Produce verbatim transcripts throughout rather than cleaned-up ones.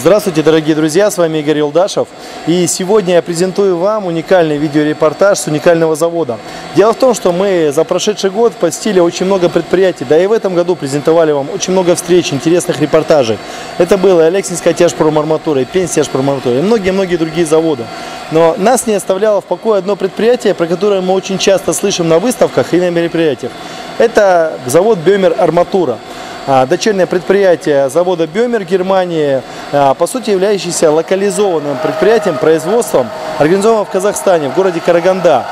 Здравствуйте, дорогие друзья, с вами Игорь Елдашев. И сегодня я презентую вам уникальный видеорепортаж с уникального завода. Дело в том, что мы за прошедший год посетили очень много предприятий, да и в этом году презентовали вам очень много встреч, интересных репортажей. Это было Алексинская тяжпромарматура, Пензтяжпромарматура и многие-многие другие заводы. Но нас не оставляло в покое одно предприятие, про которое мы очень часто слышим на выставках и на мероприятиях. Это завод Бёмер Арматура. Дочернее предприятие завода Бёмер Германии, по сути являющееся локализованным предприятием, производством, организованным в Казахстане, в городе Караганда.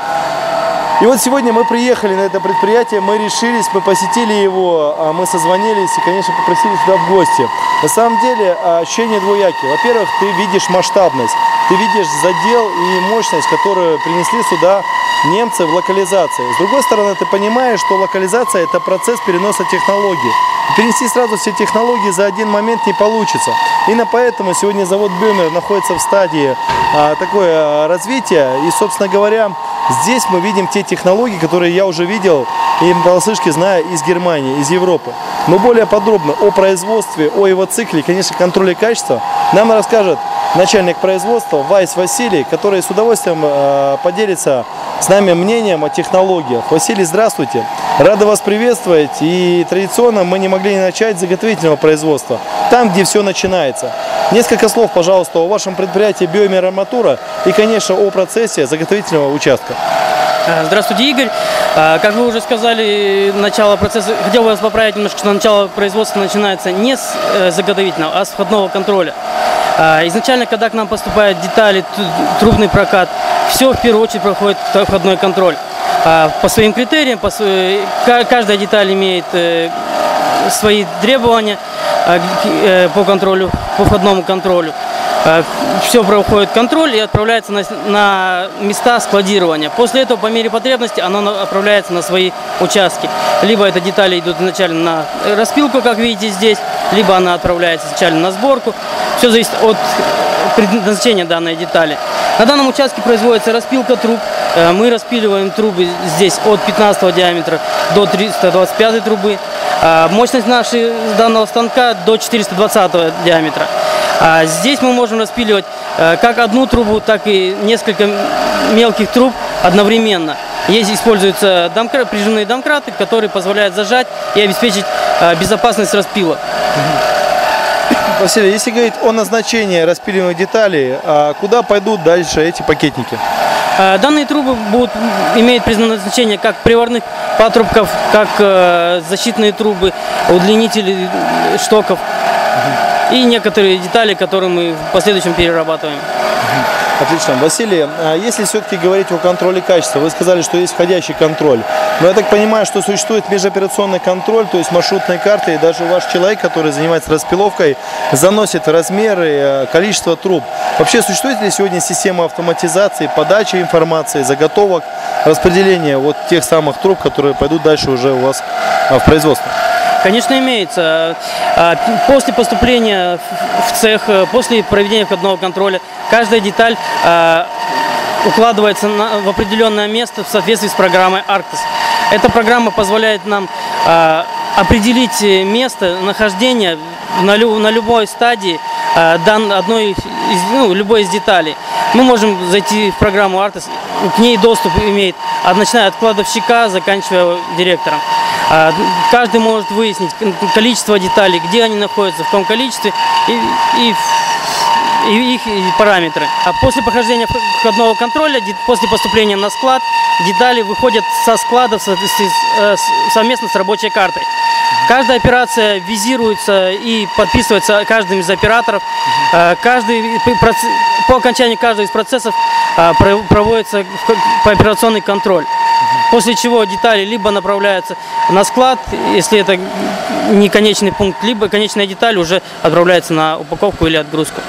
И вот сегодня мы приехали на это предприятие, мы решились, мы посетили его, мы созвонились и, конечно, попросили сюда в гости. На самом деле ощущение двояки. Во-первых, ты видишь масштабность, ты видишь задел и мощность, которую принесли сюда немцы в локализации. С другой стороны, ты понимаешь, что локализация – это процесс переноса технологий. Перенести сразу все технологии за один момент не получится. Именно поэтому сегодня завод Бёмер находится в стадии а, такое развития. И, собственно говоря, здесь мы видим те технологии, которые я уже видел и малышки знаю из Германии, из Европы. Но более подробно о производстве, о его цикле, конечно, контроле качества нам расскажет начальник производства Вайс Василий, который с удовольствием э, поделится с нами мнением о технологиях. Василий, здравствуйте! Рада вас приветствовать. И традиционно мы не могли не начать с заготовительного производства, там, где все начинается. Несколько слов, пожалуйста, о вашем предприятии Бёмер Арматура и, конечно, о процессе заготовительного участка. Здравствуйте, Игорь. Как вы уже сказали, начало процесса, хотел бы вас поправить немножко, что начало производства начинается не с заготовительного, а с входного контроля. Изначально, когда к нам поступают детали, трубный прокат, все в первую очередь проходит входной контроль. По своим критериям, по своей, каждая деталь имеет свои требования по контролю, по входному контролю. Все проходит контроль и отправляется на, на места складирования. После этого, по мере потребности, оно отправляется на свои участки. Либо это детали идут изначально на распилку, как видите здесь, либо она отправляется изначально на сборку. Все зависит от предназначения данной детали. На данном участке производится распилка труб. Мы распиливаем трубы здесь от пятнадцатого диаметра до триста двадцать пятой трубы. Мощность нашей, данного станка до четырёхсот двадцатого диаметра. Здесь мы можем распиливать как одну трубу, так и несколько мелких труб одновременно. Здесь используются домкрат, прижимные домкраты, которые позволяют зажать и обеспечить безопасность распила. Василий, если говорить о назначении распиливаемых деталей, куда пойдут дальше эти пакетники? Данные трубы будут иметь предназначение как приварных патрубков, как защитные трубы, удлинители штоков и некоторые детали, которые мы в последующем перерабатываем. Отлично. Василий, если все-таки говорить о контроле качества, вы сказали, что есть входящий контроль. Но я так понимаю, что существует межоперационный контроль, то есть маршрутные карты, и даже ваш человек, который занимается распиловкой, заносит размеры, количество труб. Вообще, существует ли сегодня система автоматизации, подачи информации, заготовок, распределения вот тех самых труб, которые пойдут дальше уже у вас в производство? Конечно, имеется. После поступления в цех, после проведения входного контроля, каждая деталь укладывается в определенное место в соответствии с программой Arctis. Эта программа позволяет нам определить место нахождения на любой стадии одной, ну, любой из деталей. Мы можем зайти в программу Arctis, к ней доступ имеет, начиная от кладовщика, заканчивая директором. Каждый может выяснить количество деталей, где они находятся, в каком количестве и, и, и их параметры. А после прохождения входного контроля, после поступления на склад, детали выходят со склада совместно с рабочей картой. Каждая операция визируется и подписывается каждым из операторов. Каждый, по окончании каждого из процессов проводится операционный контроль. После чего детали либо направляются на склад, если это не конечный пункт, либо конечная деталь уже отправляется на упаковку или отгрузку.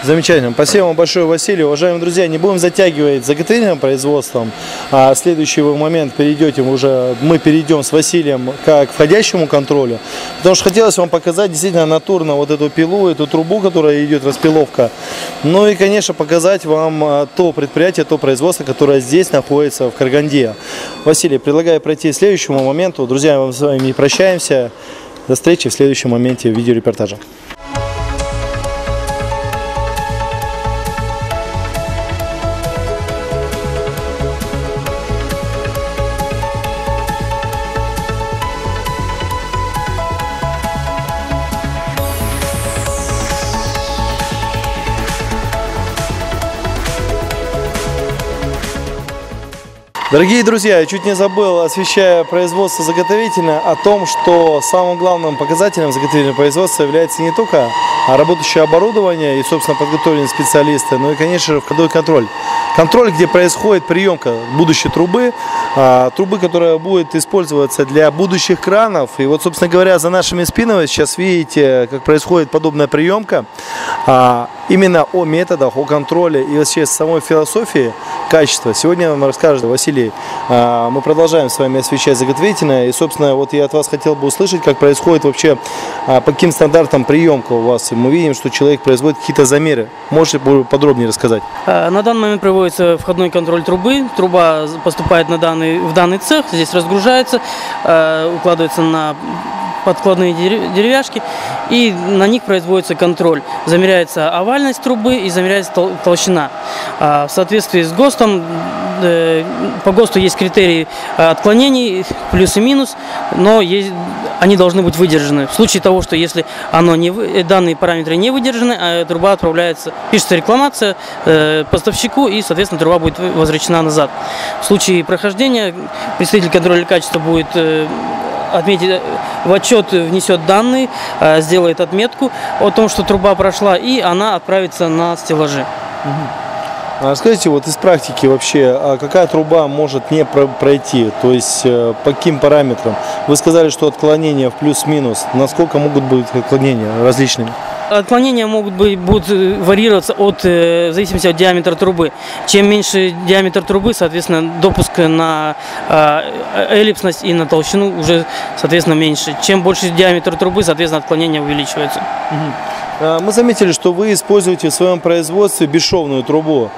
Замечательно. Спасибо вам большое, Василий. Уважаемые друзья, не будем затягивать заготовительным производством. А следующий момент перейдете уже, мы перейдем с Василием к входящему контролю. Потому что хотелось вам показать действительно натурно вот эту пилу, эту трубу, которая идет распиловка. Ну и, конечно, показать вам то предприятие, то производство, которое здесь находится в Караганде. Василий, предлагаю пройти к следующему моменту. Друзья, мы с вами не прощаемся. До встречи в следующем моменте видеорепортажа. Дорогие друзья, я чуть не забыл, освещая производство заготовителя, о том, что самым главным показателем заготовительного производства является не только работающее оборудование и, собственно, подготовленные специалисты, но и, конечно же, входовой контроль. Контроль, где происходит приемка будущей трубы, трубы, которая будет использоваться для будущих кранов. И вот, собственно говоря, за нашими спинами сейчас видите, как происходит подобная приемка. Именно о методах, о контроле и вообще самой философии качества сегодня вам расскажет Василий. Мы продолжаем с вами освещать заготовительное. И, собственно, вот я от вас хотел бы услышать, как происходит вообще, по каким стандартам приемка у вас. Мы видим, что человек производит какие-то замеры. Можете подробнее рассказать? На данный момент проводится входной контроль трубы. Труба поступает на данный, в данный цех, здесь разгружается, укладывается на подкладные деревяшки, и на них производится контроль. Замеряется овальность трубы и замеряется толщина. В соответствии с ГОСТом, по ГОСТу есть критерии отклонений, плюс и минус, но есть, они должны быть выдержаны. В случае того, что если оно не, данные параметры не выдержаны, а труба отправляется, пишется рекламация поставщику, и, соответственно, труба будет возвращена назад. В случае прохождения представитель контроля качества будет отметить, в отчет внесет данные, сделает отметку о том, что труба прошла, и она отправится на стеллажи. Расскажите, вот из практики вообще, какая труба может не пройти, то есть по каким параметрам? Вы сказали, что отклонения в плюс-минус. Насколько могут быть отклонения различными? Отклонения могут быть, будут варьироваться от, в зависимости от диаметра трубы. Чем меньше диаметр трубы, соответственно, допуск на эллипсность и на толщину уже, соответственно, меньше. Чем больше диаметр трубы, соответственно, отклонения увеличиваются. Мы заметили, что вы используете в своем производстве бесшовную трубу.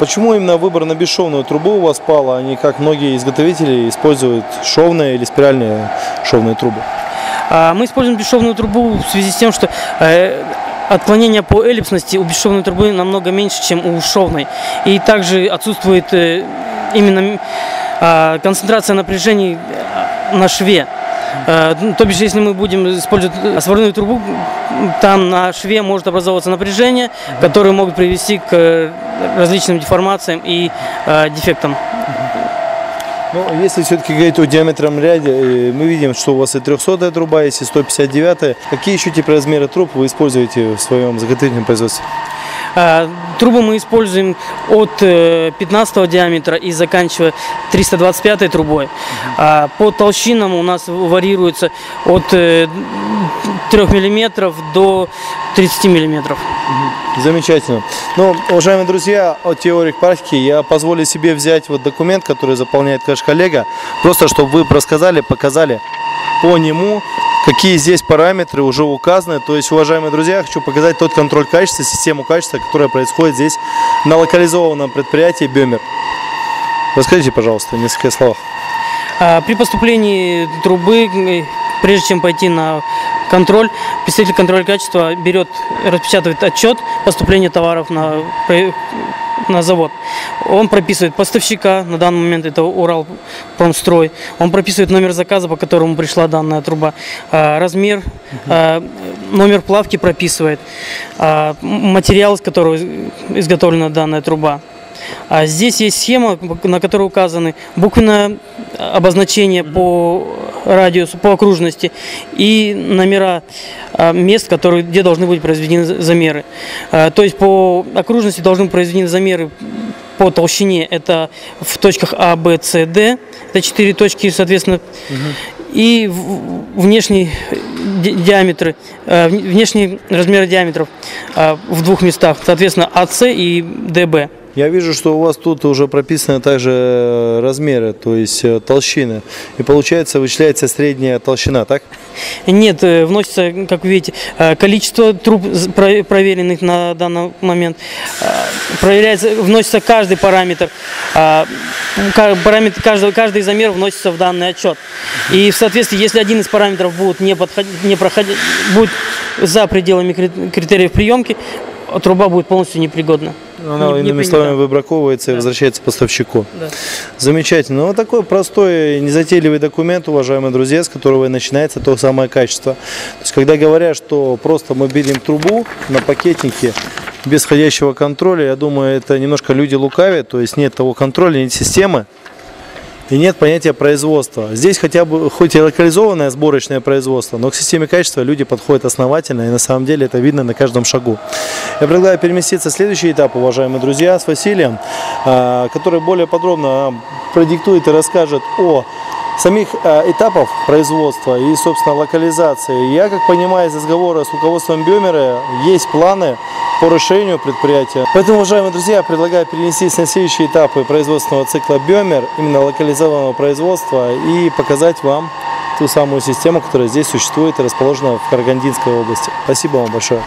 Почему именно выбор на бесшовную трубу у вас пал, а не как многие изготовители используют шовные или спиральные шовные трубы? Мы используем бесшовную трубу в связи с тем, что отклонения по эллипсности у бесшовной трубы намного меньше, чем у шовной. И также отсутствует именно концентрация напряжений на шве. То бишь, если мы будем использовать сварную трубу, там на шве может образовываться напряжение, которые могут привести к различным деформациям и дефектам. Ну, если все-таки говорить о диаметром ряде, мы видим, что у вас и трехсотая труба, есть и сто пятьдесят девятая. Какие еще типы размера труб вы используете в своем заготовительном производстве? Трубы мы используем от пятнадцатого диаметра и заканчивая триста двадцать пятой трубой. По толщинам у нас варьируется от трёх миллиметров до тридцати миллиметров. Замечательно. Ну, уважаемые друзья, от теории к практике я позволю себе взять вот документ, который заполняет, конечно, коллега, просто чтобы вы рассказали, показали по нему, какие здесь параметры уже указаны. То есть, уважаемые друзья, я хочу показать тот контроль качества, систему качества, которая происходит здесь на локализованном предприятии Бёмер. Расскажите, пожалуйста, в нескольких словах. При поступлении трубы, прежде чем пойти на контроль, представитель контроля качества берет, распечатывает отчет поступления товаров на, на завод. Он прописывает поставщика, на данный момент это Урал-Промстрой. Он прописывает номер заказа, по которому пришла данная труба, размер, номер плавки прописывает, материал, из которого изготовлена данная труба. А здесь есть схема, на которой указаны буквенное обозначение по радиусу, по окружности и номера мест, которые, где должны быть произведены замеры. То есть по окружности должны быть произведены замеры по толщине. Это в точках А, Б, С, Д. Это четыре точки, соответственно. Угу. И внешние диаметры, внешние размеры диаметров в двух местах, соответственно, А С и Д Б. Я вижу, что у вас тут уже прописаны также размеры, то есть толщина. И получается, вычисляется средняя толщина, так? Нет, вносится, как видите, количество труб, проверенных на данный момент. Проверяется, вносится каждый параметр. параметр каждый, каждый замер вносится в данный отчет. И в соответствии, если один из параметров будет, не подходить, не проходить, будет за пределами критериев приемки, труба будет полностью непригодна. Она, не, иными не словами, выбраковывается, да, и возвращается поставщику. Да. Замечательно. Ну, вот такой простой и незатейливый документ, уважаемые друзья, с которого и начинается то самое качество. То есть, когда говорят, что просто мы берем трубу на пакетнике без входящего контроля, я думаю, это немножко люди лукавят, то есть нет того контроля, нет системы. и нет понятия производства. Здесь хотя бы, хоть и локализованное сборочное производство, но к системе качества люди подходят основательно, и на самом деле это видно на каждом шагу. Я предлагаю переместиться в следующий этап, уважаемые друзья, с Василием, который более подробно продиктует и расскажет о самих этапов производства и, собственно, локализации. Я, как понимаю, из разговора с руководством Бёмера, есть планы по расширению предприятия. Поэтому, уважаемые друзья, я предлагаю перенестись на следующие этапы производственного цикла Бёмер, именно локализованного производства, и показать вам ту самую систему, которая здесь существует и расположена в Карагандинской области. Спасибо вам большое.